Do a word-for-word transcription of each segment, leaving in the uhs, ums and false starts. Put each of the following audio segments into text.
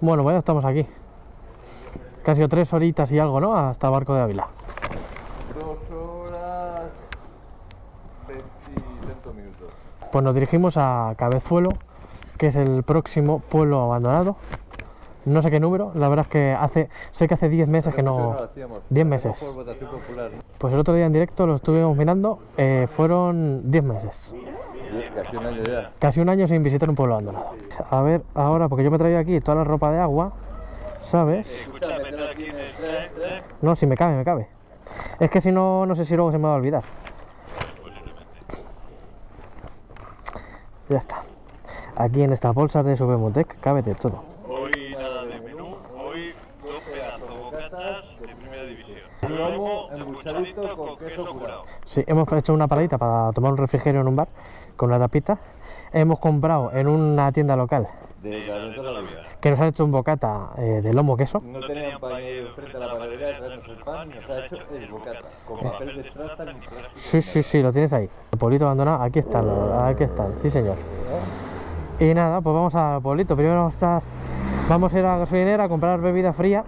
Bueno, pues ya estamos aquí. Casi tres horitas y algo, ¿no? Hasta Barco de Ávila. dos horas veinte minutos. Pues nos dirigimos a Cabezuelo, que es el próximo pueblo abandonado. No sé qué número, la verdad es que hace, sé que hace diez meses que no... diez meses. Pues el otro día en directo lo estuvimos mirando, eh, fueron diez meses. Casi un año ya. Casi un año sin visitar un pueblo abandonado. A ver, ahora, porque yo me traigo aquí toda la ropa de agua, ¿sabes? No, si me cabe, me cabe. Es que si no, no sé si luego se me va a olvidar. Ya está. Aquí en estas bolsas de Subemotec, cabe de todo. Con queso curado. Sí, hemos hecho una paradita para tomar un refrigerio en un bar con una tapita. Hemos comprado en una tienda local de la de la que nos han hecho un bocata eh, de lomo queso. No tenían pañuelo frente a la panadería, traernos el pan, nos ha hecho el bocata con papel de estraza. Sí, sí, sí, lo tienes ahí. El pueblito abandonado, aquí están, aquí están, sí señor. Y nada, pues vamos al pueblito. Primero vamos a, estar, vamos a ir a la gasolinera a comprar bebida fría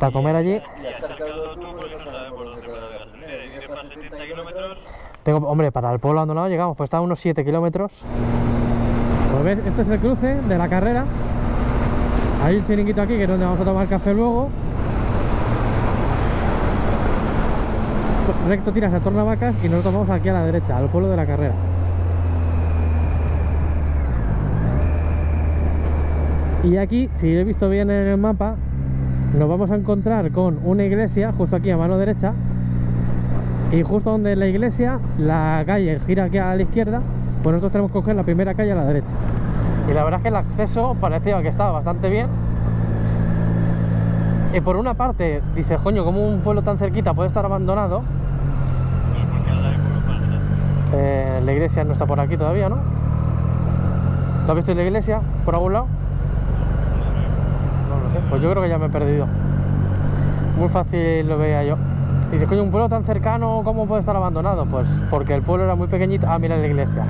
para comer allí. Tengo, hombre, para el pueblo abandonado llegamos, pues está a unos siete kilómetros. Pues ves, este es el cruce de la carrera. Hay un chiringuito aquí que es donde vamos a tomar café luego. Recto tiras a Tornavacas y nos tomamos aquí a la derecha, al pueblo de la carrera. Y aquí, si he visto bien en el mapa, nos vamos a encontrar con una iglesia justo aquí a mano derecha. Y justo donde la iglesia, la calle gira aquí a la izquierda, pues nosotros tenemos que coger la primera calle a la derecha. Y la verdad es que el acceso parecía que estaba bastante bien. Y por una parte, dices, coño, ¿cómo un pueblo tan cerquita puede estar abandonado? Eh, la iglesia no está por aquí todavía, ¿no? ¿Tú has visto la iglesia por algún lado? No lo sé, pues yo creo que ya me he perdido. Muy fácil lo veía yo. Y dices, coño, un pueblo tan cercano, ¿cómo puede estar abandonado? Pues porque el pueblo era muy pequeñito. Ah, mira la iglesia.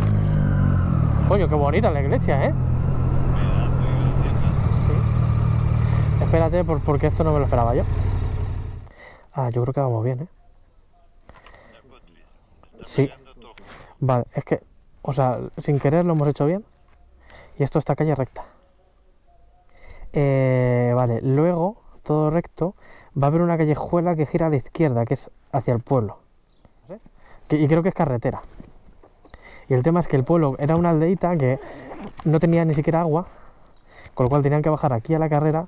Coño, qué bonita la iglesia, ¿eh? Sí. Espérate, porque esto no me lo esperaba yo. Ah, yo creo que vamos bien, ¿eh? Sí. Vale, es que, o sea, sin querer lo hemos hecho bien. Y esto está calle recta. Eh, vale, luego, todo recto. Va a haber una callejuela que gira a la izquierda, que es hacia el pueblo. ¿Sí? Y creo que es carretera. Y el tema es que el pueblo era una aldeita que no tenía ni siquiera agua, con lo cual tenían que bajar aquí a la carrera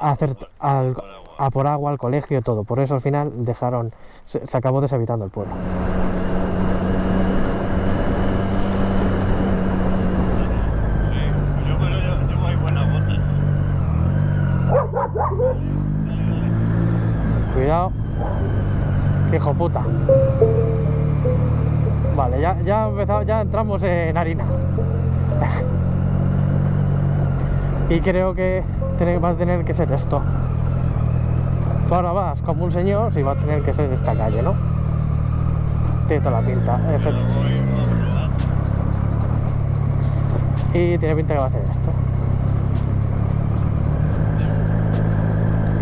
a, hacer, al, a por agua, al colegio y todo. Por eso al final dejaron, se, se acabó deshabitando el pueblo. Cuidado, hijo puta. Vale, ya, ya, empezado, ya entramos en harina. Y creo que tiene, va a tener que ser esto. Tú ahora vas como un señor y va a tener que ser esta calle, ¿no? Tiene toda la pinta. Y tiene pinta que va a ser esto.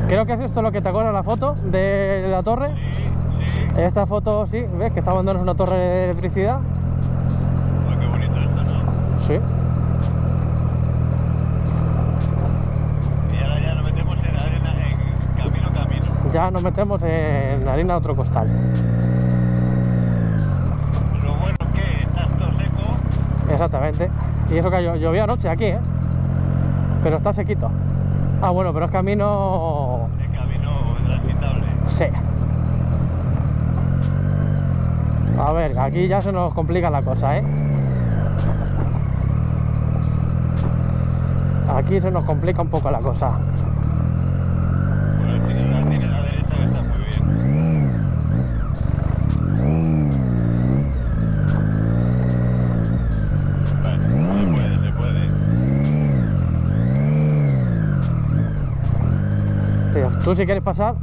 Creo que es esto lo que te acuerdas la foto de la torre. Sí, sí. Esta foto, sí, ves que está abandonando una torre de electricidad. Oh, qué bonita esta, ¿no? Sí. Y ahora ya nos metemos en arena, en camino, camino. Ya nos metemos en arena de otro costal. Lo bueno es que está todo seco. Exactamente. Y eso que llovió anoche aquí, ¿eh? Pero está sequito. Ah, bueno, pero es camino... Es camino transitable. Sí. A ver, aquí ya se nos complica la cosa, ¿eh? Aquí se nos complica un poco la cosa. Bueno, tiene la, tiene la derecha que está muy bien. Vale, se puede, se puede. ¿Tú si quieres pasar?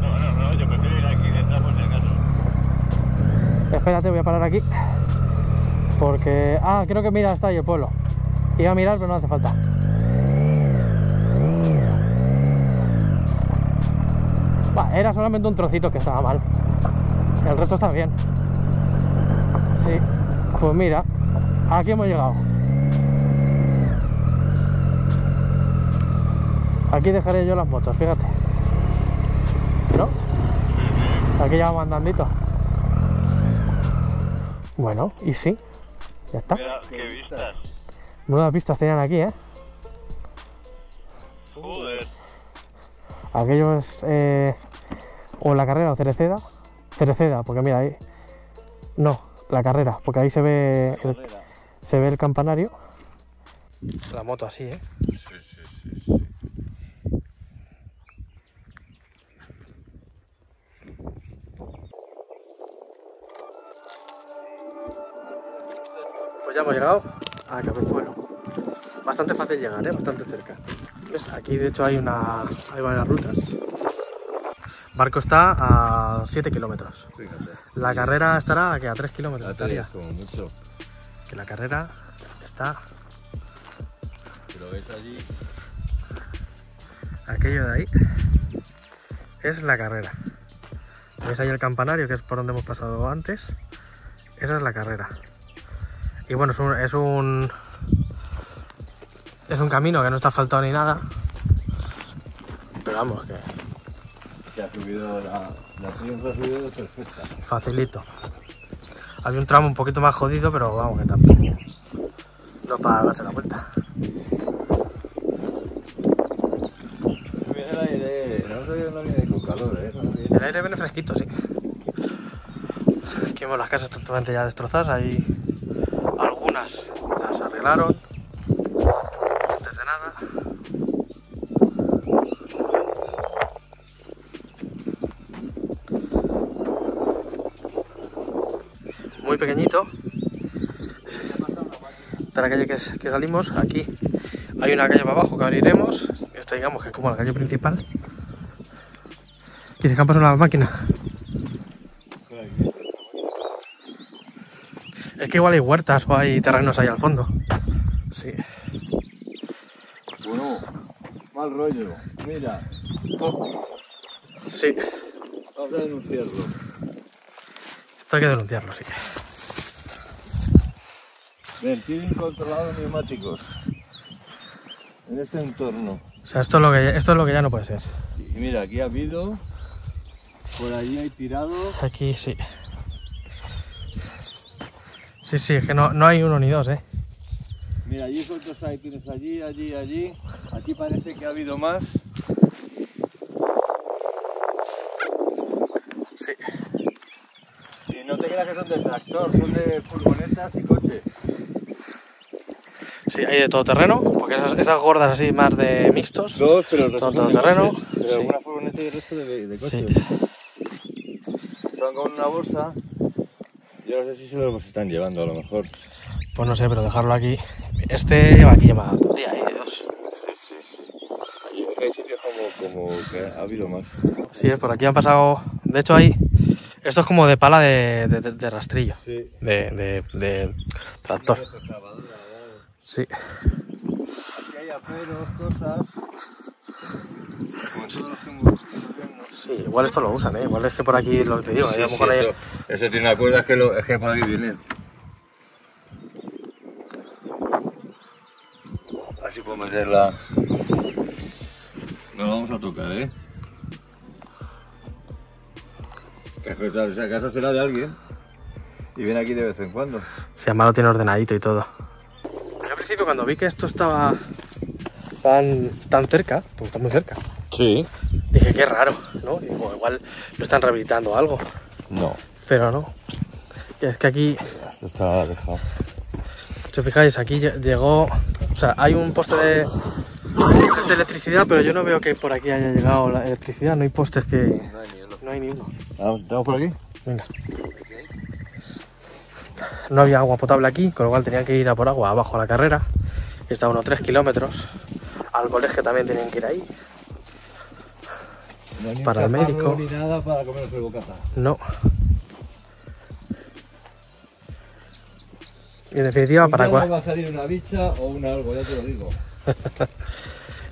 No, no, no, yo prefiero ir aquí detrás por si acaso. Espérate, voy a parar aquí. Porque... Ah, creo que mira, está ahí el pueblo. Iba a mirar, pero no hace falta. era solamente un trocito que estaba mal, el resto está bien. Sí, pues mira, aquí hemos llegado. Aquí dejaré yo las motos, fíjate, ¿no? Aquí ya vamos andandito. Bueno, y sí, ya está. Mira, qué vistas. Menudas vistas tenían aquí, ¿eh? Joder. Aquellos, eh, o la carrera o Cereceda. Cereceda, porque mira ahí. No, la carrera, porque ahí se ve el, se ve el campanario. La moto así, ¿eh? Sí, sí, sí, sí. Pues ya hemos llegado a Cabezuelo. Bastante fácil llegar, ¿eh? Bastante cerca. ¿Ves? Aquí de hecho hay una, hay varias rutas. Barco está a siete kilómetros. La carrera estará aquí a tres kilómetros. Estaría. Como mucho. Que la carrera está... Si lo ves allí... Aquello de ahí es la carrera. ¿Veis ahí el campanario, que es por donde hemos pasado antes? Esa es la carrera. Y bueno, es un, es un es un camino que no está asfaltado ni nada, pero vamos, que, que ha subido la, la subido perfecta, facilito. Había un tramo un poquito más jodido, pero vamos, que tampoco no para darse la vuelta. El aire, no viene con calor, ¿eh? El aire viene fresquito, sí. Aquí vemos las casas totalmente ya destrozadas, ahí algunas las arreglaron antes de nada. Muy pequeñito. De la calle que, es, que salimos, aquí hay una calle para abajo que abriremos. Esta digamos que es como la calle principal. Y de campo son las máquinas. Es que igual hay huertas o hay terrenos ahí al fondo. Sí. Bueno, mal rollo. Mira. Oh. Sí. Habrá que denunciarlo. Esto hay que denunciarlo, sí. Vertido incontrolado de neumáticos. En este entorno. O sea, esto es lo que, esto es lo que ya no puede ser. Y mira, aquí ha habido. Por allí hay tirado. Aquí sí. Sí, sí, es que no, no hay uno ni dos, ¿eh? Mira, allí cuántos hay, tienes allí, allí, allí. Aquí parece que ha habido más. Sí. Y no te creas que son de tractor, son de furgonetas y coches. Sí, hay de todo terreno, porque esas, esas gordas así más de mixtos. Dos, pero el resto todo, todo de terreno. Coches, pero sí. Una furgoneta y el resto de, de coches. Sí. Son con una bolsa. Yo no sé si se los están llevando, a lo mejor. Pues no sé, pero dejarlo aquí. Este lleva aquí, lleva un día y dos. Sí, sí, sí. Aquí hay sitios como, como que ha habido más. Sí, por aquí han pasado... De hecho, hay... Esto es como de pala de, de, de, de rastrillo. Sí. De, de, de tractor. Sí. Aquí hay aperos, cosas... Como todos los que hemos... Sí, igual esto lo usan, ¿eh? Igual es que por aquí lo que te digo. Sí, sí, ahí... eso, eso tiene una cuerda, es que, lo, es que por aquí viene. Así puedo meterla. No la vamos a tocar, ¿eh? Pero claro, esa casa será de alguien. Y viene aquí de vez en cuando. Sí, además lo tiene ordenadito y todo. Yo al principio cuando vi que esto estaba tan, tan cerca, porque está muy cerca. Sí. Dije, qué raro, ¿no? Digo, igual lo están rehabilitando o algo. No. Pero no. Es que aquí... Esto está dejado. Si os fijáis, aquí llegó... O sea, hay un poste de... de electricidad, pero yo no veo que por aquí haya llegado la electricidad. No hay postes que... No hay ni uno. No hay ni uno. ¿Estamos por aquí? Venga. No había agua potable aquí, con lo cual tenían que ir a por agua abajo a la carrera. Está a unos tres kilómetros. Al colegio también tenían que ir ahí. No para el médico. Ni nada para comerse el bocata. No. Y en definitiva, para cuál. Va a salir una bicha o un algo, ya te lo digo.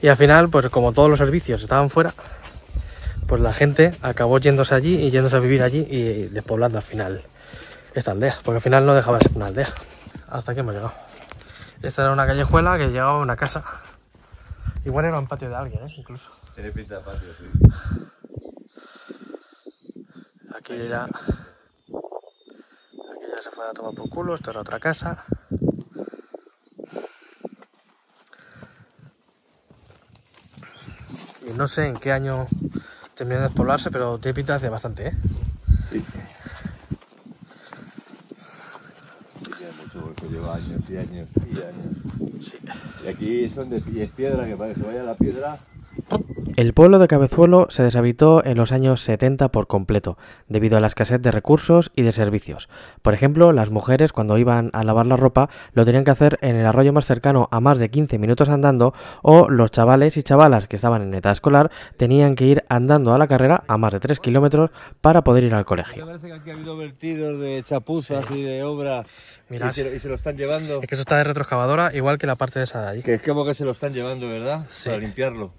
Y al final, pues como todos los servicios estaban fuera, pues la gente acabó yéndose allí y yéndose a vivir allí y despoblando al final esta aldea, porque al final no dejaba de ser una aldea. Hasta aquí hemos llegado. Esta era una callejuela que llegaba a una casa. Igual era un patio de alguien, ¿eh? Incluso. Tiene pinta de patio, sí. Aquí ya... Aquí ya se fue a tomar por culo, esto era otra casa. Y no sé en qué año terminó de despoblarse, pero tiene pinta de hace bastante, ¿eh? Sí. Lleva años y años y años. Sí. Y aquí son de piedra, que para que se vaya la piedra. El pueblo de Cabezuelo se deshabitó en los años setenta por completo, debido a la escasez de recursos y de servicios. Por ejemplo, las mujeres cuando iban a lavar la ropa lo tenían que hacer en el arroyo más cercano a más de quince minutos andando, o los chavales y chavalas que estaban en edad escolar tenían que ir andando a la carrera a más de tres kilómetros para poder ir al colegio. Me parece que aquí ha habido vertidos de chapuzas sí. y de obra Mirad, y, se, y se lo están llevando. Es que eso está de retroexcavadora, igual que la parte de esa de ahí. Que es como que se lo están llevando, ¿verdad? Sí. Para limpiarlo.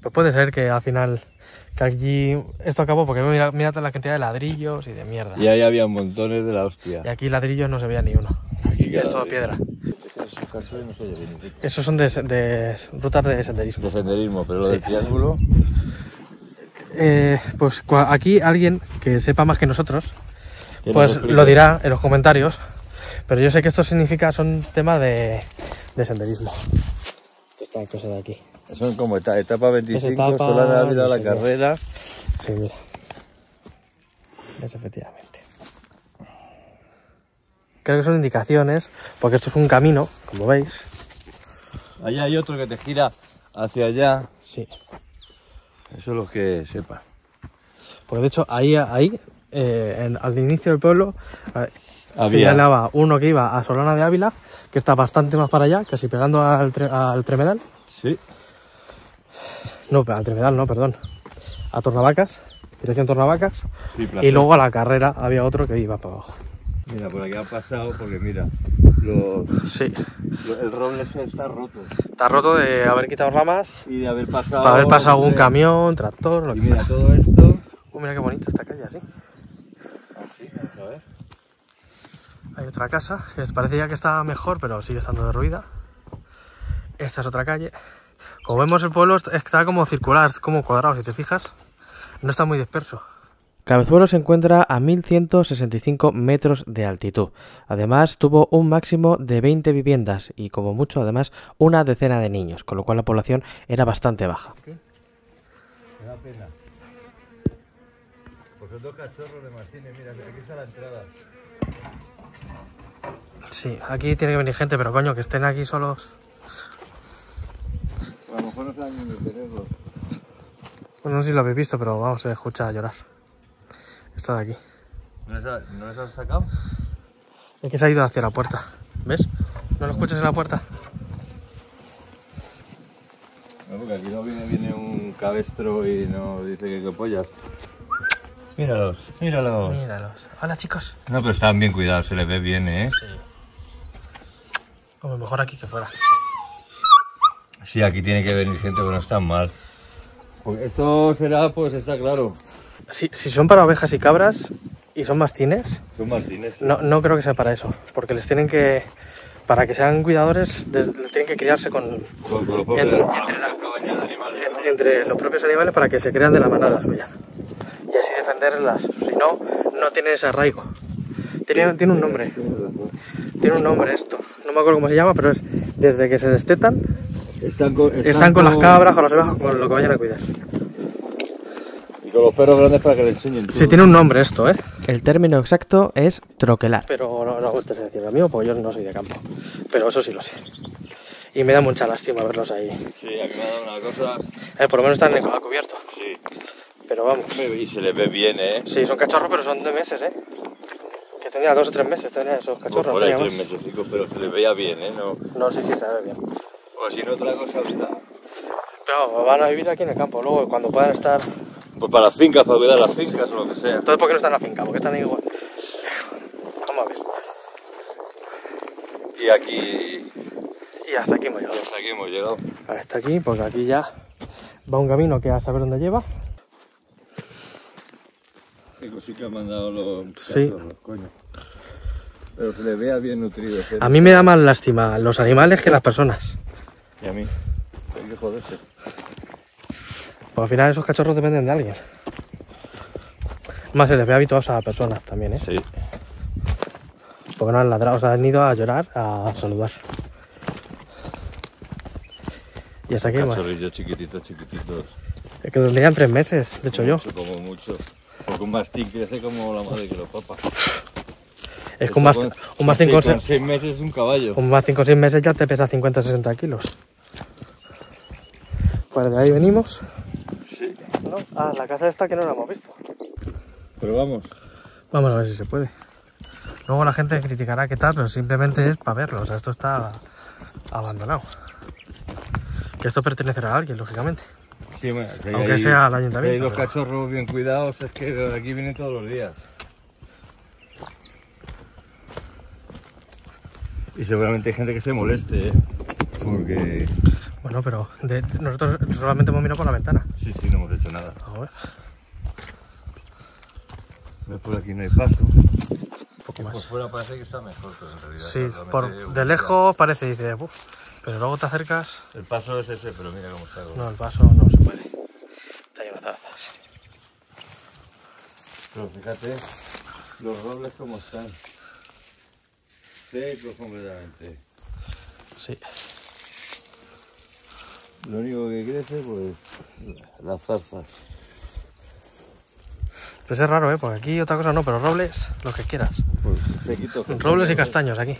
Pues puede ser que al final, que aquí esto acabó, porque mira, mira toda la cantidad de ladrillos y de mierda. Y ahí había montones de la hostia. Y aquí ladrillos no se veía ni uno. Aquí es todo piedra. Esos son de, de rutas de senderismo. De senderismo, pero lo sí. del triángulo... Eh, pues aquí alguien que sepa más que nosotros, pues lo dirá en los comentarios. Pero yo sé que esto significa, son temas de, de senderismo. Esta cosa de aquí. Son como etapa, etapa veinticinco, etapa, Solana de Ávila, no sé la mira. carrera. Sí, mira. Eso, efectivamente. Creo que son indicaciones, porque esto es un camino, como veis. Allá hay otro que te gira hacia allá. Sí. Eso es lo que sepa. Porque de hecho, ahí, ahí eh, en, al inicio del pueblo, señalaba uno que iba a Solana de Ávila, que está bastante más para allá, casi pegando al, tre al Tremedal. Sí. No, al Tremedal no, perdón. A Tornavacas, dirección Tornavacas. Sí, y luego a la carrera había otro que iba para abajo. Mira, por aquí ha pasado porque mira, lo... Sí. Lo, el roble está roto. Está roto de haber quitado ramas y de haber pasado... Para haber pasado no sé. un camión, tractor, lo y que mira, sea. todo esto... Uh, mira qué bonita esta calle, así. Así, a ver. Hay otra casa, que parece ya que está mejor, pero sigue estando derruida. Esta es otra calle. Como vemos, el pueblo está como circular, como cuadrado, si te fijas. No está muy disperso. Cabezuelo se encuentra a mil ciento sesenta y cinco metros de altitud. Además, tuvo un máximo de veinte viviendas y, como mucho, además, una decena de niños, con lo cual la población era bastante baja. ¿Qué? Me da pena. Porque dos cachorros de Martínez, mira, aquí está la entrada. Sí, aquí tiene que venir gente, pero coño, que estén aquí solos. A lo mejor no saben dónde tenerlos. Bueno, no sé si lo habéis visto, pero vamos, se escucha llorar. Está de aquí. ¿No les, ha, ¿No les has sacado? Es que se ha ido hacia la puerta. ¿Ves? ¿No lo escuchas en la puerta? No, porque aquí no viene, viene un cabestro y no dice que copollas. Míralos, míralos. Míralos. Hola, chicos. No, pero están bien cuidados, se les ve bien, ¿eh? Sí. Como mejor aquí que fuera. Sí, aquí tiene que venir gente que no está mal. Porque esto será, pues está claro. Si, si son para ovejas y cabras y son mastines. Son mastines. Sí. No, no creo que sea para eso. Porque les tienen que. Para que sean cuidadores, les, les tienen que criarse con. con, con los entre, entre, la, entre, entre los propios animales para que se crean de la manada suya. Y así defenderlas. Si no, no tienen ese arraigo. Tiene, tiene un nombre. Tiene un nombre esto. No me acuerdo cómo se llama, pero es desde que se destetan. Están con, están, están con las cabras, con las ovejas, con lo que vayan a cuidar. Y con los perros grandes para que le enseñen. Sí, tiene un nombre esto, ¿eh? El término exacto es troquelar. Pero no, no gusta ese decirlo a mí, porque yo no soy de campo. Pero eso sí lo sé. Y me da mucha lástima verlos ahí. Sí, aquí me ha dado una cosa... Eh, por lo menos están a cubierto. Sí. Pero vamos. Y se les ve bien, ¿eh? Sí, son cachorros, pero son de meses, ¿eh? Que tenía dos o tres meses, tenían esos cachorros. Por ahí tres meses, chicos, pero se les veía bien, ¿eh? No, no sí, sí, se les ve bien. Pues si no, otra cosa está. Pero van a vivir aquí en el campo, luego cuando puedan estar... Pues para las fincas, para cuidar las fincas o lo que sea. Entonces, ¿por qué no están en la finca? Porque están ahí igual. Vamos a ver. Y aquí... Y hasta aquí hemos llegado. Hasta aquí hemos llegado. Hasta aquí, porque aquí ya va un camino que a saber dónde lleva. Qué cositas me han dado los cazos, sí. Coño. Pero se les vea bien nutridos. ¿Eh? A mí me da más lástima los animales que las personas. Y a mí. Hay que joderse. Pues al final esos cachorros dependen de alguien. Más se les ve habituados a personas también, ¿eh? Sí. Porque no han ladrado, o sea, han ido a llorar, a saludar. Y hasta aquí más. Cachorrillos chiquititos, chiquititos. Es que dormían tres meses, de hecho mucho, yo. Como mucho. Porque un mastín crece como la madre que lo papa. Es que un, mast con, un mastín con seis meses es un caballo. Un mastín con seis meses ya te pesa cincuenta a sesenta kilos. Pues de ahí venimos. Sí. ¿No? Ah, la casa esta que no la hemos visto. Pero vamos. Vamos a ver si se puede. Luego la gente criticará qué tal, pero simplemente es para verlo. O sea, esto está abandonado. Que esto pertenecerá a alguien, lógicamente. Sí, bueno, aunque hay, sea al ayuntamiento. Hay los pero... cachorros bien cuidados, es que de aquí vienen todos los días. Y seguramente hay gente que se moleste, ¿eh? Porque... Bueno, pero de, de, nosotros solamente hemos mirado por la ventana. Sí, sí, no hemos hecho nada. A ver. Pero por aquí no hay paso. Un poco más. Por fuera parece que está mejor, pero en realidad... Sí, por, de lejos parece, dice... Uf. Pero luego te acercas... El paso es ese, pero mira cómo está. No, el paso no se puede. Está lleno de tazas. Pero fíjate los robles como están. Secos completamente. Sí. Lo único que crece, pues... las zarzas. Pues es raro, ¿eh? Porque aquí otra cosa no, pero robles, los que quieras. Pues sequitos. Robles y castaños aquí.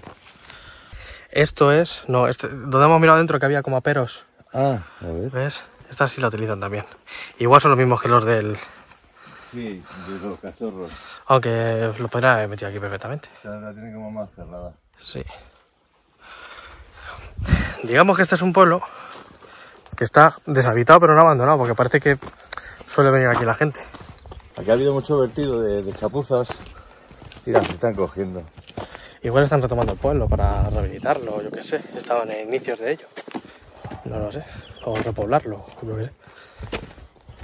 Esto es, no, este, donde hemos mirado dentro que había como aperos. Ah, a ver. ¿Ves? Estas sí la utilizan también. Igual son los mismos que los del... Sí, de los cachorros. Aunque los podría haber metido aquí perfectamente. O sea, la tienen como más cerrada. Sí. Digamos que este es un pueblo que está deshabitado pero no abandonado, porque parece que suele venir aquí la gente. Aquí ha habido mucho vertido de, de chapuzas y las están cogiendo. Igual están retomando el pueblo para rehabilitarlo, yo qué sé. Estaban en inicios de ello. No lo sé. O repoblarlo, yo qué sé.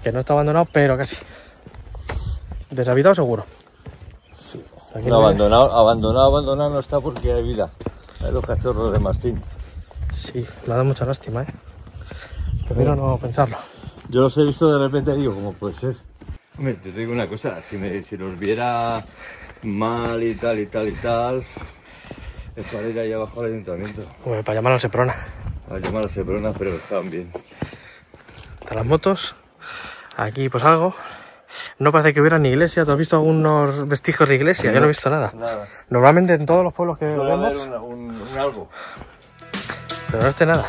Que no está abandonado, pero casi. Deshabitado seguro. Sí. Aquí no, no abandonado, abandonado, abandonado no está porque hay vida. Hay los cachorros de mastín. Sí, me da mucha lástima, ¿eh? Prefiero no pensarlo. Yo los he visto de repente y digo, ¿cómo puede ser? Hombre, te digo una cosa. Si, me, si los viera... mal y tal y tal y tal, es para ir ahí abajo al ayuntamiento. Uy, para llamar a la Seprona. Para llamar a la Seprona, pero están bien. Están las motos, aquí pues algo. No parece que hubiera ni iglesia, ¿tú has visto algunos vestigios de iglesia? No, yo no he visto nada. Nada. Normalmente en todos los pueblos que vemos... Suele haber un, un, un algo. Pero no este nada.